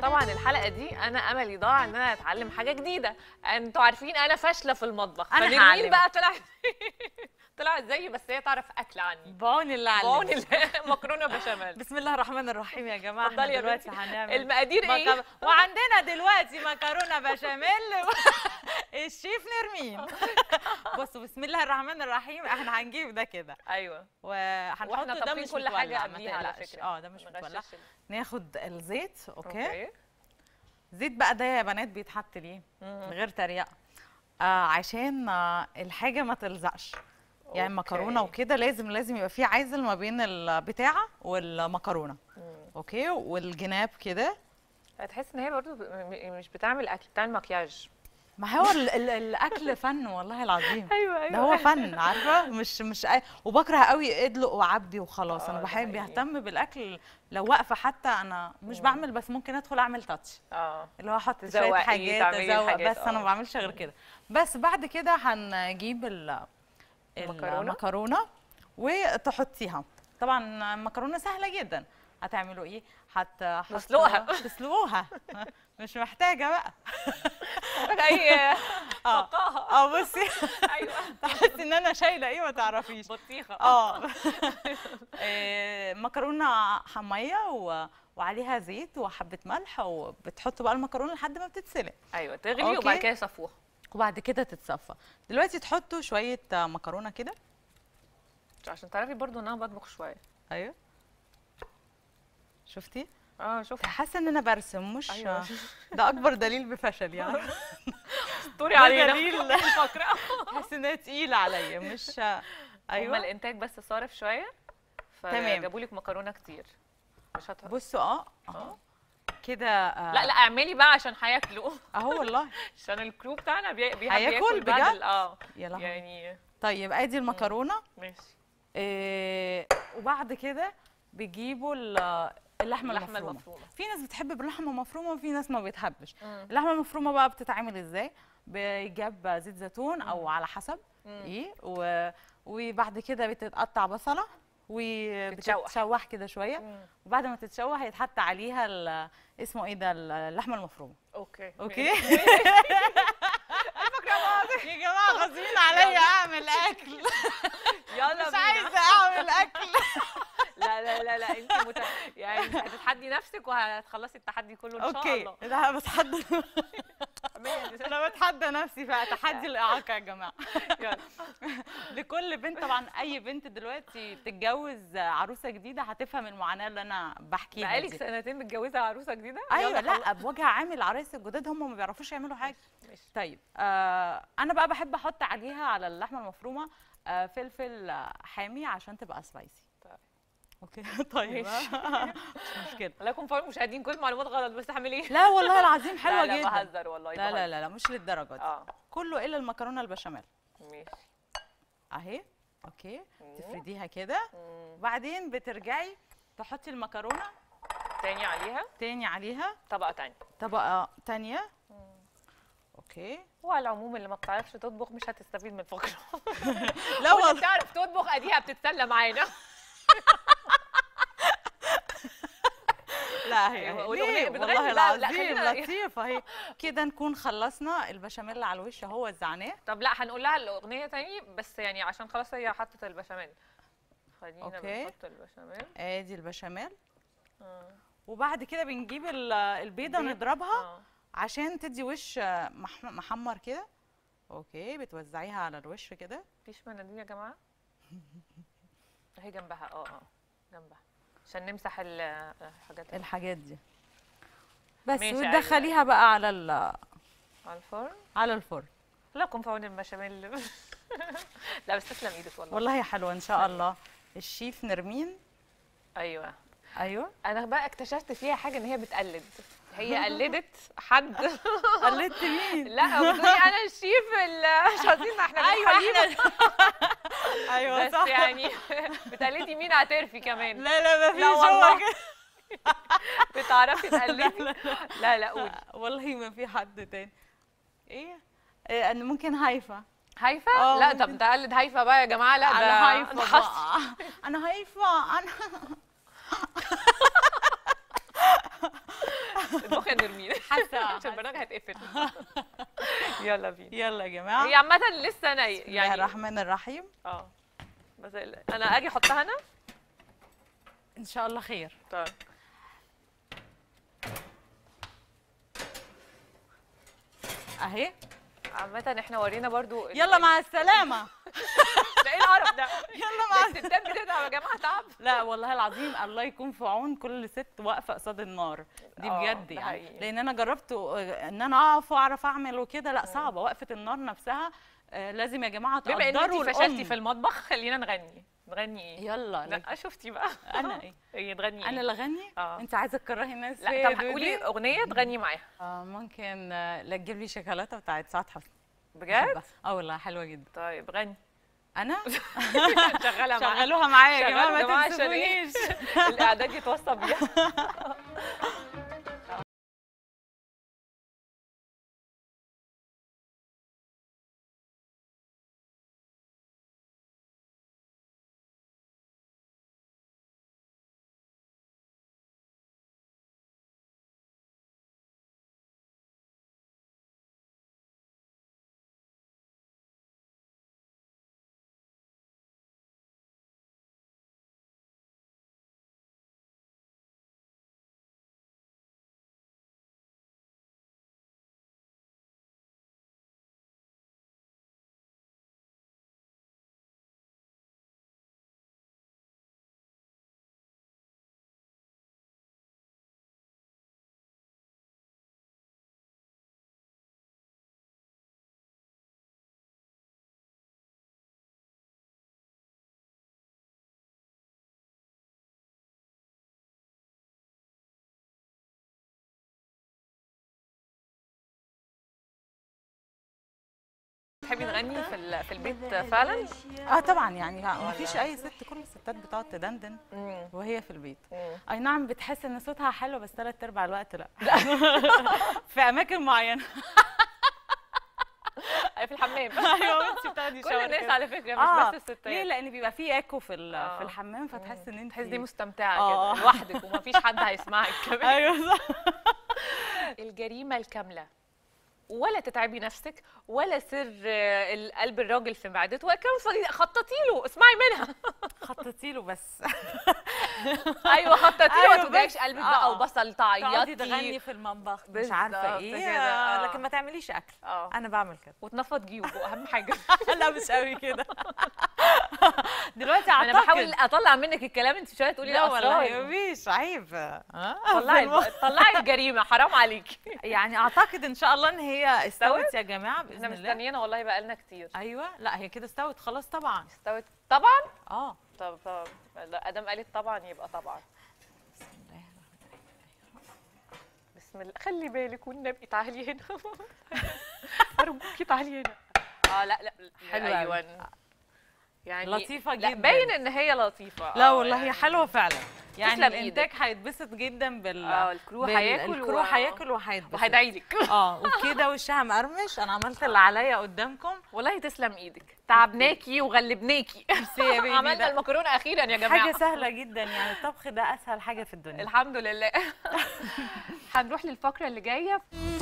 طبعا الحلقه دي انا املي ضاع ان انا اتعلم حاجه جديده. انتوا عارفين انا فاشله في المطبخ، فنرمين بقى طلعت زيي، بس هي تعرف اكل عني. بون اللي علمت، بون اللي مكرونه بشاميل. بسم الله الرحمن الرحيم يا جماعه، احنا دلوقتي هنعمل المقادير ايه؟ وعندنا دلوقتي مكرونه بشاميل الشيف نرمين. بصوا بسم الله الرحمن الرحيم، احنا هنجيب ده كده، ايوه، وهنحط ده مش كل حاجه قبليها على فكره. ده مش متولع. ناخد الزيت، اوكي. زيت بقى ده يا بنات بيتحط ليه؟ من غير تريقه، عشان الحاجه ما تلزقش. يعني المكرونه وكده لازم يبقى في عازل ما بين البتاعه والمكرونه، اوكي، والجناب كده. هتحس ان هي برضو مش بتعمل اكل، بتعمل مكياج. ما هو الاكل فن والله العظيم. أيوة ده هو فن، عارفه، مش وبكره قوي ادلق وعبي وخلاص. انا بحب اهتم بالاكل، لو واقفه حتى انا مش بعمل، بس ممكن ادخل اعمل تاتش، اللي هو احط شويه حاجات ازوق، بس انا ما بعملش غير كده. بس بعد كده هنجيب المكرونه وتحطيها. طبعا المكرونه سهله جدا. هتعملوا ايه؟ تسلقوها مش محتاجه بقى اي فقاهه. بصي ايوه، تحسي ان انا شايله ايه ما تعرفيش، بطيخه. مكرونه حميه وعليها زيت وحبه ملح، وبتحطوا بقى المكرونه لحد ما بتتسلق، ايوه، تغلي وبعد كده يصفوها، وبعد كده تتصفى. دلوقتي تحطوا شويه مكرونه كده عشان تعرفي برضو ان انا بطبخ شويه. ايوه شفتي؟ شفتي، حاسه ان انا برسم، مش أيوة. ده اكبر دليل بفشل يعني. اسطوري علينا، دليل حاسه انها تقيله عليا، مش ايوه. هما الانتاج بس صارف شويه، فجابوا لك مكرونه كتير، مش هتحط. بصوا كده. لا اعملي بقى عشان هياكلوا. والله عشان الكرو بتاعنا هياكل بجد. يعني طيب ادي المكرونه، ماشي. وبعد كده بيجيبوا اللحمه المفرومه. في ناس بتحب باللحمه مفرومه، وفي ناس ما بتحبش. اللحمه المفرومه بقى بتتعمل ازاي؟ بيجاب زيت زيتون او على حسب ايه، وبعد كده بتتقطع بصله وبتتشوح كده شويه، وبعد ما تتشوح هيتحط عليها اسمه ايه ده، اللحمه المفرومه. اوكي يا جماعه غاصبين عليا اعمل اكل، يلا مش عايزه اعمل اكل. لا انت يعني هتتحدي نفسك وهتخلصي التحدي كله ان شاء الله. لا بتحدى انا بتحدى نفسي، فتحدي الاعاقه يا جماعه. لكل بنت طبعا، اي بنت دلوقتي بتتجوز عروسه جديده هتفهم المعاناه اللي انا بحكيها. بقالك سنتين متجوزه عروسه جديده؟ ايوه. لا بوجه عامل عرايس الجداد هم ما بيعرفوش يعملوا حاجه. طيب انا بقى بحب احط عليها، على اللحمه المفرومه، فلفل حامي عشان تبقى سبايسي. اوكي طيب مش مشكله. الله يكون في عونكم مشاهدين، كل المعلومات غلط، بس اعمل ايه؟ لا والله العظيم حلوه جدا. لا بهزر والله. لا مش للدرجه دي. كله الا المكرونه البشاميل. ماشي اهي، اوكي. تفرديها كده، وبعدين بترجعي تحطي المكرونه تاني عليها طبقه تانيه. اوكي. وعلى العموم اللي ما بتعرفش تطبخ مش هتستفيد من الفقره. لا والله بتعرف تطبخ، اديها بتتسلى معانا. لا هي والله العظيم لطيفه اهي كده. نكون خلصنا البشاميل على الوش اهو، وزعناه. طب لا هنقول لها الاغنيه تاني، بس يعني عشان خلاص هي حطت البشاميل، خلينا بنحط البشاميل. ادي البشاميل، وبعد كده بنجيب البيضه نضربها عشان تدي وش محمر كده. اوكي. بتوزعيها على الوش كده. مفيش مناديل يا جماعه؟ اهي جنبها. جنبها عشان نمسح الحاجات دي بس، وتدخليها بقى على الفرن. الله يكون في عون البشاميل. لا بس تسلم ايدك والله، والله حلوه ان شاء الله. الشيف نرمين. ايوه انا بقى اكتشفت فيها حاجه، ان هي بتقلد، هي قلدت حد. قلدت مين؟ لا بتقولي انا الشيف الشاطين، احنا ايوه صح. بس يعني بتقلدي مين؟ هتعرفي كمان. لا مفيش، هو بتعرفي تقلدي. لا قولي والله ما في حد تاني. ايه ان ممكن هيفا. لا طب تقلد هيفا بقى يا جماعه. لا ده انا هيفا. يا نرمين حاسه عشان البرنامج هيتقفل. يلا بينا. يلا يا جماعه. هي عامه لسه انا يعني بسم الله الرحمن الرحيم. بس انا اجي احطها انا ان شاء الله خير. طيب اهي عامه احنا ورينا برضو يلا مع السلامه. ده ايه القرف ده؟ يلا مع الستات بتتعب يا جماعه تعب. لا والله العظيم الله يكون في عون كل ست واقفه قصاد النار دي بجد يعني، لان انا جربت ان انا اقف واعرف اعمل وكده، لا صعبه وقفه النار نفسها. لازم يا جماعه تقدروا الام. بما انك فشلتي في المطبخ خلينا نغني. نغني ايه؟ يلا لا شفتي بقى انا ايه؟ تغني ايه؟ انا اللي اغني؟ انت عايزه تكرهي الناس؟ لا طب قولي اغنيه تغني معاها. ممكن لا تجيب لي شوكولاته بتاعت سعاد حسني. بجد؟ والله حلوه جدا. طيب غني. انا شغلها معايا. شغلوها معايا يا جماعه ما تنسونيش. الاعداد يتوصى بيها. تحبي تغني في البيت فعلا؟ طبعا يعني ما فيش اي ست، كل الستات بتقعد تدندن وهي في البيت. اي نعم بتحس ان صوتها حلو بس ثلاث ارباع الوقت لا. في اماكن معينه. في الحمام. ايوه انت بتاخدي شاور. كل الناس على فكره مش بس الستات. ليه؟ لان بيبقى في اكو في الحمام فتحس ان انت تحسي مستمتعه كده لوحدك ومفيش حد هيسمعك كمان. ايوه صح. الجريمه الكامله. ولا تتعبي نفسك ولا سر قلب الراجل في معدته وكم خططي له. اسمعي منها. خططي له بس. ايوه خططي له ما توجعيش قلبك بقى وبصل تعيطي تقعدي تغني في المطبخ مش عارفه ايه لكن ما تعمليش اكل. انا بعمل كده وتنفض جيوبه اهم حاجه. لا مش قوي كده دلوقتي. انا بحاول اطلع منك الكلام انت شويه تقولي لا والله مفيش عيب. طلعي الجريمه حرام عليكي. يعني اعتقد ان شاء الله ان هي استوت يا جماعه باذن الله. احنا مستنيينها والله بقى لنا كتير. ايوه لا هي كده استوت خلاص. طبعا استوت طبعا. طب لا ادام قالت طبعا يبقى طبعا. بسم الله الرحمن الرحيم. بسم الله. خلي بالك والنبي تعالي هنا. ارجوكي تعالي هنا. لا حلوه. ايوه يعني لطيفه جدا. باين ان هي لطيفه. لا والله هي يعني حلوه فعلا. يعني الانتاج هيتبسط جدا الكرو هياكل وهيتبسط وهيدعي لك. وكده وشها مقرمش. انا عملت اللي عليا قدامكم والله. تسلم ايدك. تعبناكي وغلبناكي. عملنا المكرونه اخيرا يا جماعه. حاجه سهله جدا يعني الطبخ ده اسهل حاجه في الدنيا الحمد لله. هنروح للفقره اللي جايه.